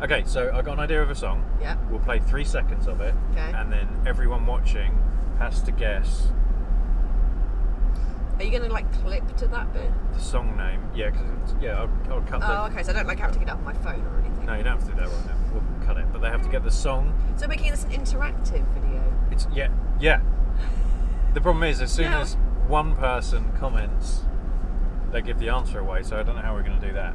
Okay, so I got an idea of a song. Yeah. We'll play 3 seconds of it. Okay. And then everyone watching has to guess. Are you going to like clip to that bit? The song name, yeah, because yeah, I'll cut that. Oh, okay, so I don't like have to get up my phone or anything. No, you don't have to do that right now. We'll cut it, but they have to get the song. So making this an interactive video. It's yeah. The problem is, as soon as one person comments, they give the answer away. So I don't know how we're going to do that.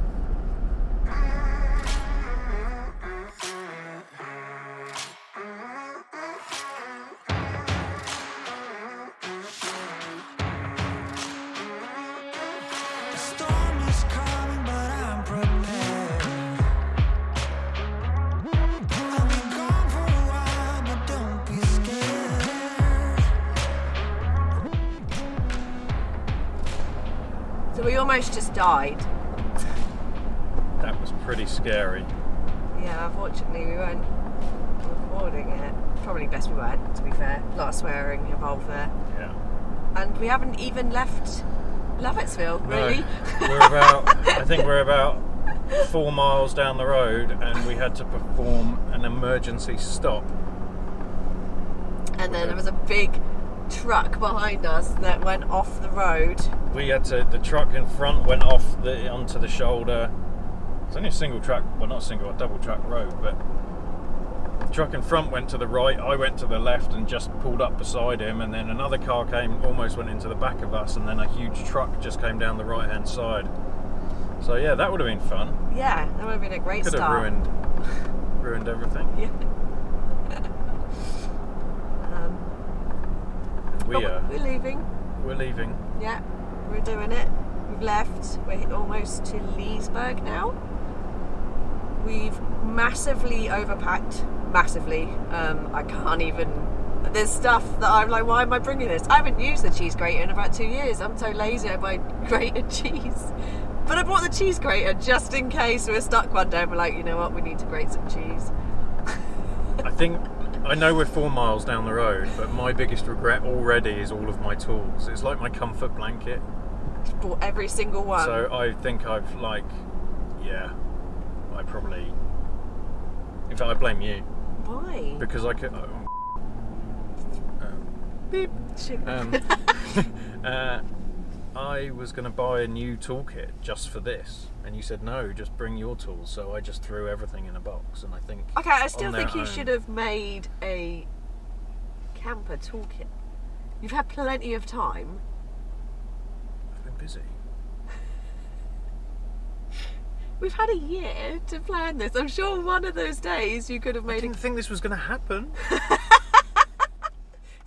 We almost just died. That was pretty scary. Yeah, unfortunately we weren't recording it. Probably best we weren't, to be fair. A lot of swearing involved there. Yeah. And we haven't even left Lovettsville, really. No, we're about, I think we're about 4 miles down the road and we had to perform an emergency stop. And then there was a big truck behind us that went off the road. We had to, the truck in front went off the onto the shoulder. It's only a single truck, well not single, a double truck road, but the truck in front went to the right, I went to the left and just pulled up beside him, and then another car came, almost went into the back of us, and then a huge truck just came down the right hand side. So yeah, that would have been fun. Yeah, that would have been a great start. Could have ruined everything. Yeah. We're leaving. We're leaving. Yeah, we're doing it. We've left. We're almost to Leesburg now. We've massively overpacked. Massively. I can't even... There's stuff that I'm like, why am I bringing this? I haven't used the cheese grater in about 2 years. I'm so lazy I buy grated cheese. But I bought the cheese grater just in case we're stuck one day and we're like, you know what, we need to grate some cheese. I think... I know we're 4 miles down the road, but my biggest regret already is all of my tools. It's like my comfort blanket. Just bought every single one. So I think I've like, yeah, I probably, in fact I blame you. Why? Because I could, beep. I was going to buy a new toolkit just for this. And you said no, just bring your tools. So I just threw everything in a box, and I think. Okay, I still think you should have made a camper toolkit. You've had plenty of time. I've been busy. We've had a year to plan this. I'm sure one of those days you could have made. I didn't think this was going to happen. This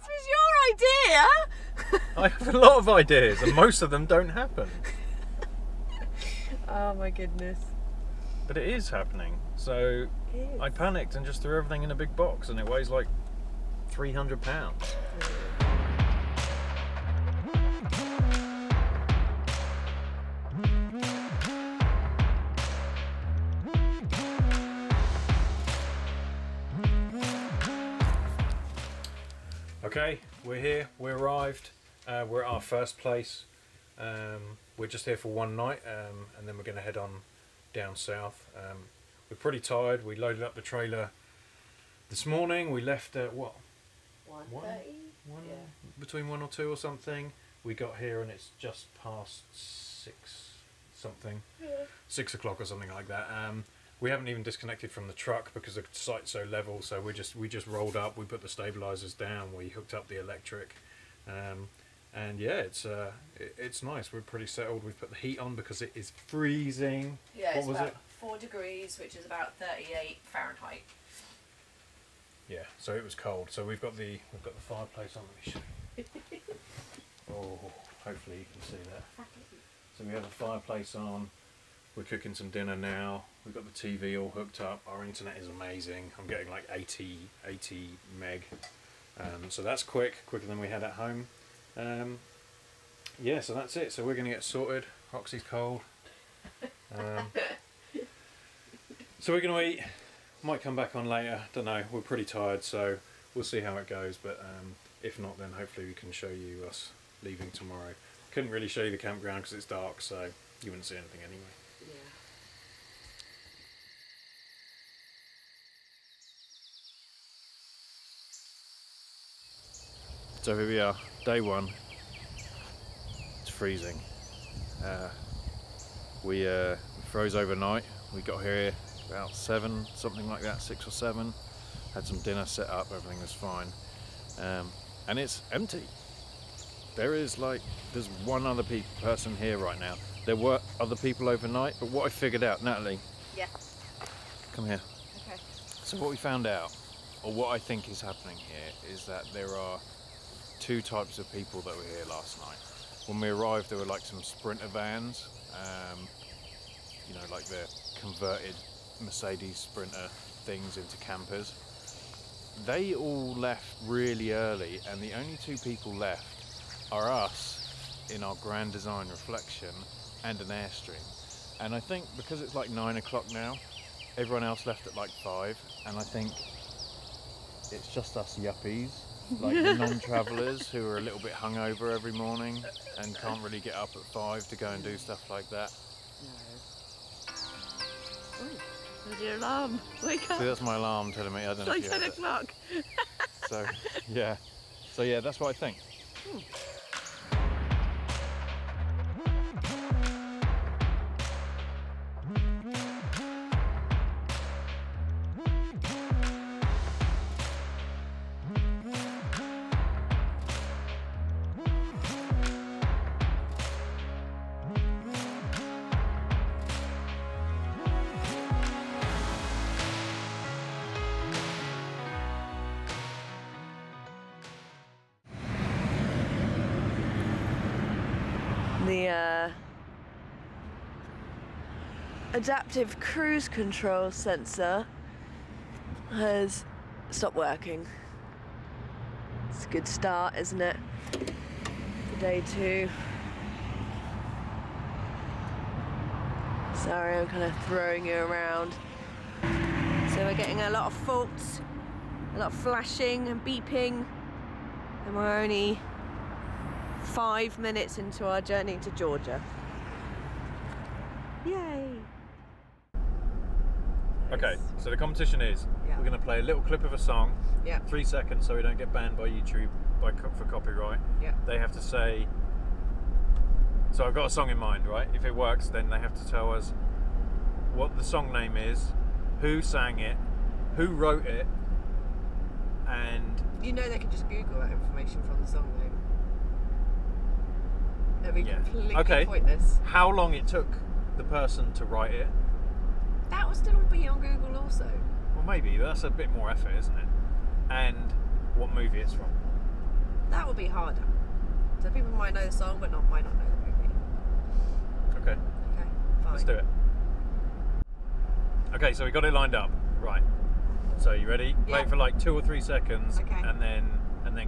was your idea. I have a lot of ideas, and most of them don't happen. Oh my goodness. But it is happening. So is. I panicked and just threw everything in a big box and it weighs like 300 pounds. Okay, we're here, we arrived. We're at our first place. We're just here for one night, and then we're going to head on down south. We're pretty tired. We loaded up the trailer this morning. We left at what? 1:30? Yeah. Between 1 or 2 or something. We got here and it's just past 6 something. Yeah. 6 o'clock or something like that. We haven't even disconnected from the truck because the site's so level. So we just rolled up. We put the stabilizers down. We hooked up the electric. And yeah, it's nice. We're pretty settled. We've put the heat on because it is freezing. Yeah, what was it? 4 degrees, which is about 38 Fahrenheit. Yeah, so it was cold. So we've got the fireplace on. Let me show you. Oh, hopefully you can see that. So we have the fireplace on. We're cooking some dinner now. We've got the TV all hooked up. Our internet is amazing. I'm getting like 80 meg. So that's quicker than we had at home. Yeah, so that's it. So we're going to get sorted. Roxy's cold. So we're going to eat. Might come back on later. Don't know. We're pretty tired, so we'll see how it goes. But if not, then hopefully we can show you us leaving tomorrow. Couldn't really show you the campground because it's dark, so you wouldn't see anything anyway. So here we are, day one. It's freezing. We froze overnight. We got here about 7, something like that, 6 or 7. Had some dinner set up, everything was fine. And it's empty. There's one other person here right now. There were other people overnight, but what I figured out, Natalie. Yeah. Come here. Okay. So what we found out, or what I think is happening here, is that there are two types of people that were here last night. When we arrived, there were like some Sprinter vans, you know, like the converted Mercedes Sprinter things into campers. They all left really early, and the only two people left are us in our Grand Design Reflection and an Airstream. And I think because it's like 9 o'clock now, everyone else left at like 5, and I think it's just us yuppies, like the non-travellers who are a little bit hungover every morning and can't really get up at 5 to go and do stuff like that. No. Ooh, there's your alarm. Wake up. See, that's my alarm telling me. I don't know if you heard it. It's like 10 o'clock. So yeah, that's what I think. Ooh. The adaptive cruise control sensor has stopped working. It's a good start, isn't it? For day 2. Sorry, I'm kind of throwing you around. So we're getting a lot of faults, a lot of flashing and beeping, and we're only 5 minutes into our journey to Georgia. Yay! Okay, so the competition is, we're going to play a little clip of a song, 3 seconds, so we don't get banned by YouTube for copyright. Yeah. They have to say, so I've got a song in mind, right? If it works, then they have to tell us what the song name is, who sang it, who wrote it, and... You know they can just Google that information from the song name. Okay. Pointless. How long it took the person to write it? That would still be on Google also. Well, maybe, but that's a bit more effort, isn't it? And what movie it's from. That would be harder. So people might know the song, but might not know the movie. Okay. Okay, fine. Let's do it. Okay, so we got it lined up. Right. So you ready? Yeah. Play it for like 2 or 3 seconds, okay, and then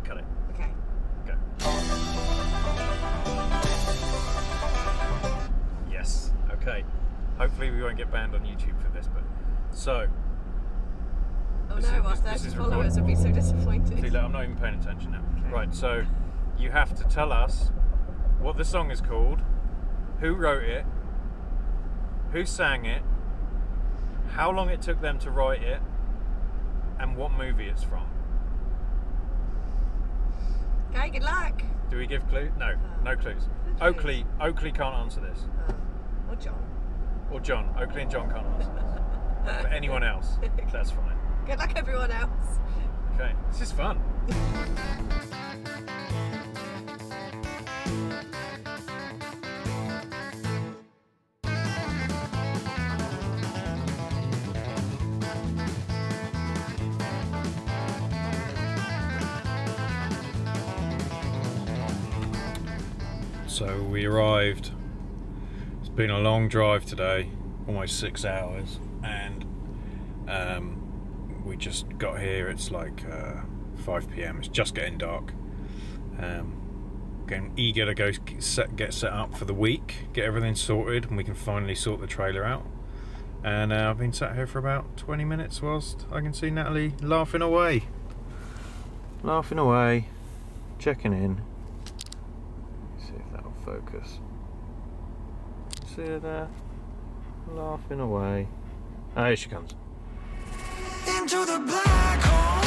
cut it. Okay. Go. Yes. Okay. Hopefully we won't get banned on YouTube for this, but so. Oh no! Our 30 followers would be so disappointed. See, look, I'm not even paying attention now. Okay. Right. So you have to tell us what the song is called, who wrote it, who sang it, how long it took them to write it, and what movie it's from. Okay, good luck. Do we give clues? No, no clues. Oakley can't answer this. Or John. Or John. Oakley and John can't answer this. But anyone else, that's fine. Good luck, everyone else. Okay, this is fun. So we arrived, it's been a long drive today, almost 6 hours, and we just got here, it's like 5 p.m, it's just getting dark. Getting eager to go get set up for the week, get everything sorted, and we can finally sort the trailer out. And I've been sat here for about 20 minutes whilst I can see Natalie laughing away, checking in. Focus. See her there? Laughing away. Ah, here she comes. Into the black hole.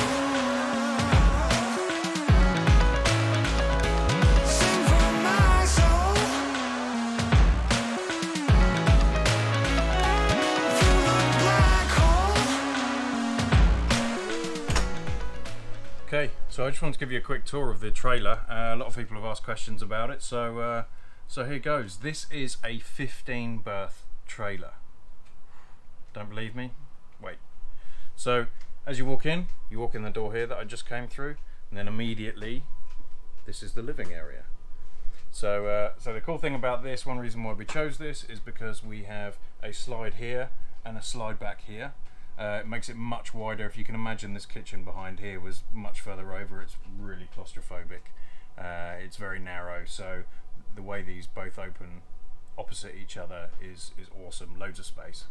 So I just want to give you a quick tour of the trailer. A lot of people have asked questions about it, so here goes. This is a 15 berth trailer. Don't believe me? Wait. So as you walk in the door here that I just came through, and then immediately this is the living area. So, so the cool thing about this, one reason why we chose this, is because we have a slide here and a slide back here. It makes it much wider. If you can imagine, this kitchen behind here was much further over. It's really claustrophobic. It's very narrow, so the way these both open opposite each other is awesome. Loads of space.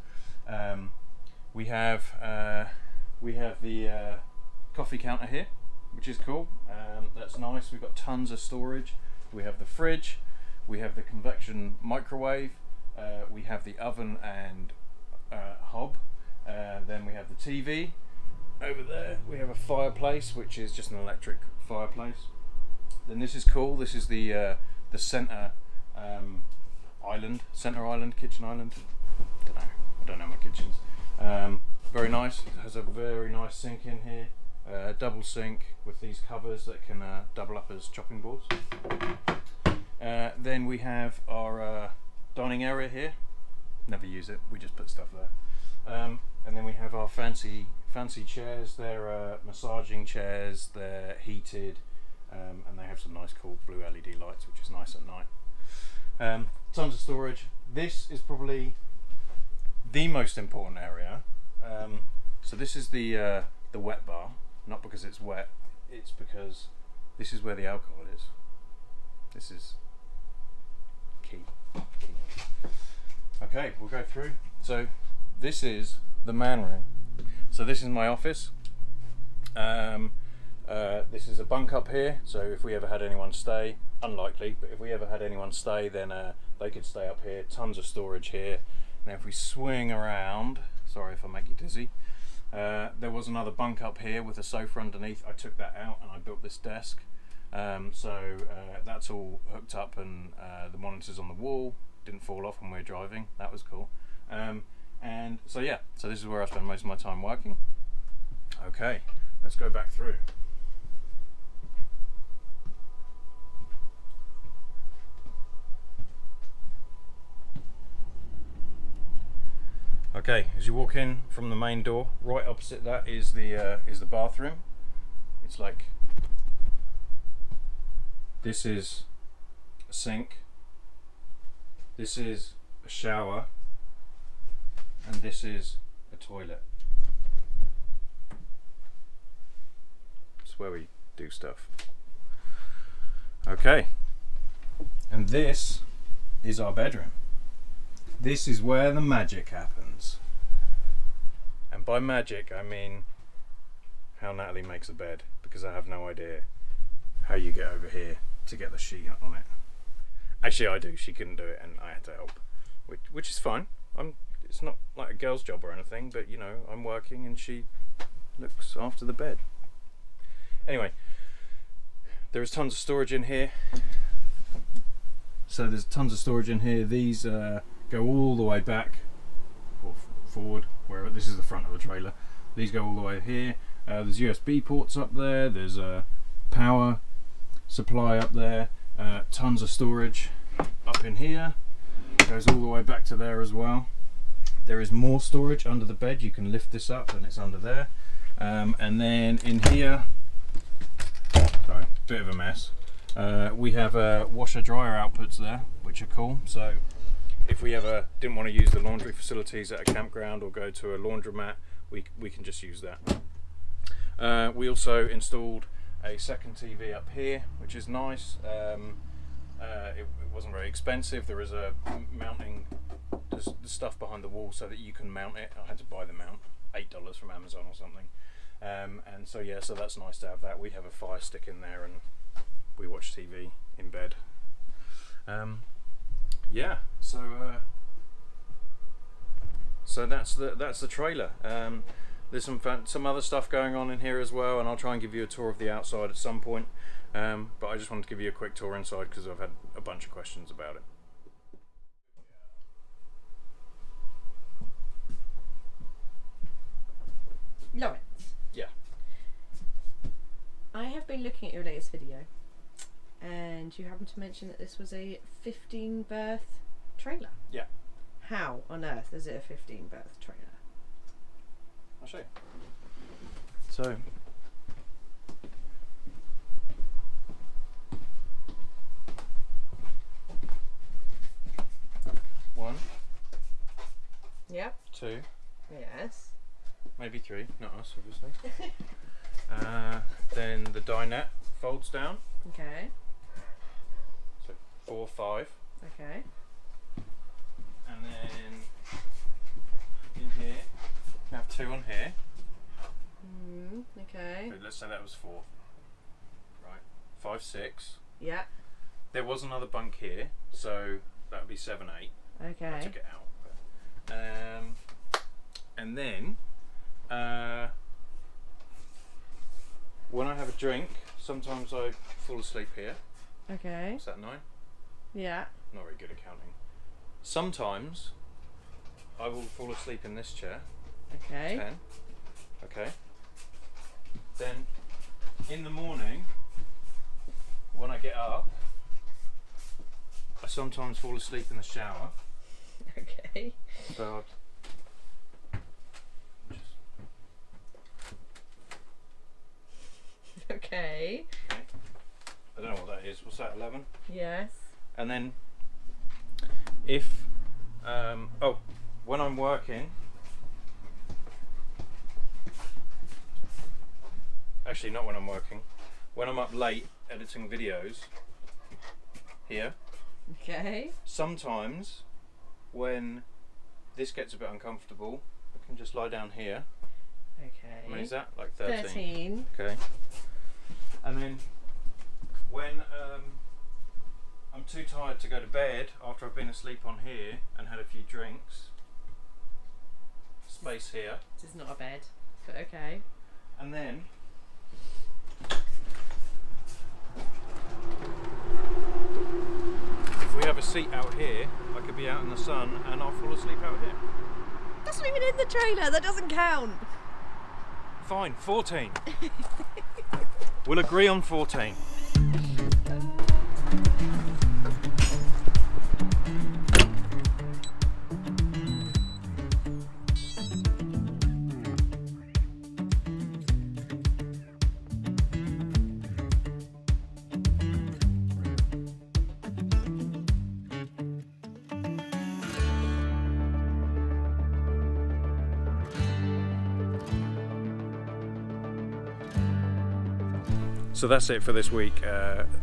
We have the coffee counter here, which is cool. That's nice. We've got tons of storage. We have the fridge. We have the convection microwave. We have the oven and hob. Then we have the TV over there. We have a fireplace, which is just an electric fireplace. Then this is cool. This is the center island, kitchen island. I don't know my kitchens. Very nice. It has a very nice sink in here. Double sink with these covers that can double up as chopping boards. Then we have our dining area here. Never use it. We just put stuff there. And then we have our fancy chairs. They're massaging chairs, they're heated, and they have some nice cool blue LED lights, which is nice at night. Tons of storage. This is probably the most important area. So this is the wet bar, not because it's wet, it's because this is where the alcohol is. This is key. Okay, we'll go through. So this is the man room. So this is my office. This is a bunk up here, so if we ever had anyone stay, unlikely, but if we ever had anyone stay, then they could stay up here. Tons of storage here. Now if we swing around, sorry if I make you dizzy, there was another bunk up here with a sofa underneath. I took that out and I built this desk. That's all hooked up, and the monitors on the wall didn't fall off when we were driving. That was cool. And so yeah, so this is where I spend most of my time working. Okay, let's go back through. Okay, as you walk in from the main door, right opposite that is the bathroom. It's like, this is a sink, this is a shower, and this is a toilet. It's where we do stuff. Okay, and this is our bedroom. This is where the magic happens. And by magic, I mean how Natalie makes a bed, because I have no idea how you get over here to get the sheet on it. Actually, I do. She couldn't do it, and I had to help, which is fine. It's not like a girl's job or anything, but you know, I'm working and she looks after the bed. Anyway, there is tons of storage in here. So there's tons of storage in here. These go all the way back or forward, wherever. This is the front of the trailer. These go all the way here. There's USB ports up there. There's a power supply up there. Tons of storage up in here. Goes all the way back to there as well. There is more storage under the bed. You can lift this up and it's under there. And then in here, sorry, bit of a mess. We have washer dryer outputs there, which are cool. So if we ever didn't want to use the laundry facilities at a campground or go to a laundromat, we can just use that. We also installed a second TV up here, which is nice. It wasn't very expensive. There is a mounting, there's the stuff behind the wall so that you can mount it. I had to buy the mount, $8 from Amazon or something. And so yeah, so that's nice to have that. We have a fire stick in there and we watch TV in bed. Yeah, so so that's the trailer. There's some other stuff going on in here as well, and I'll try and give you a tour of the outside at some point. But I just wanted to give you a quick tour inside because I've had a bunch of questions about it. Lawrence. Yeah. I have been looking at your latest video, and you happened to mention that this was a 15 berth trailer. Yeah. How on earth is it a 15 berth trailer? I'll show you. So, one. Yep. Two. Yes. Maybe three. Not us, obviously. Then the dinette folds down. Okay. So 4, 5. Okay. And then in here, we have 2 on here. Mm, okay. But let's say that was 4. Right. 5, 6. Yeah. There was another bunk here, so that would be 7, 8. Okay. I took it out. But, and then when I have a drink, sometimes I fall asleep here. Okay. Is that 9? Yeah. Not very good at counting. Sometimes I will fall asleep in this chair. Okay. 10. Okay. Then in the morning, when I get up, I sometimes fall asleep in the shower. Okay. So okay. I don't know what that is. What's that, 11? Yes. And then if, oh, when I'm working, actually not when I'm working, when I'm up late editing videos here. Okay. Sometimes when this gets a bit uncomfortable, I can just lie down here. Okay. How many is that? Like 13. 13. Okay. And then when I'm too tired to go to bed after I've been asleep on here and had a few drinks, space here. This is not a bed, but okay. And then if we have a seat out here, I could be out in the sun and I'll fall asleep out here. That's not even in the trailer, that doesn't count. Fine, 14. We'll agree on 14. So that's it for this week.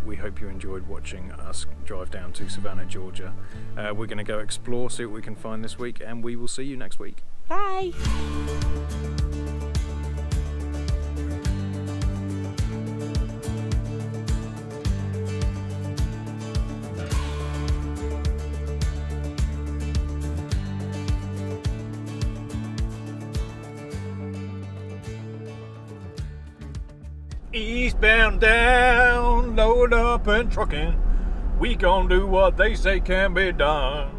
We hope you enjoyed watching us drive down to Savannah, Georgia. We're going to go explore, see what we can find this week, and we will see you next week. Bye! East bound down, load up and trucking. We gon' do what they say can be done.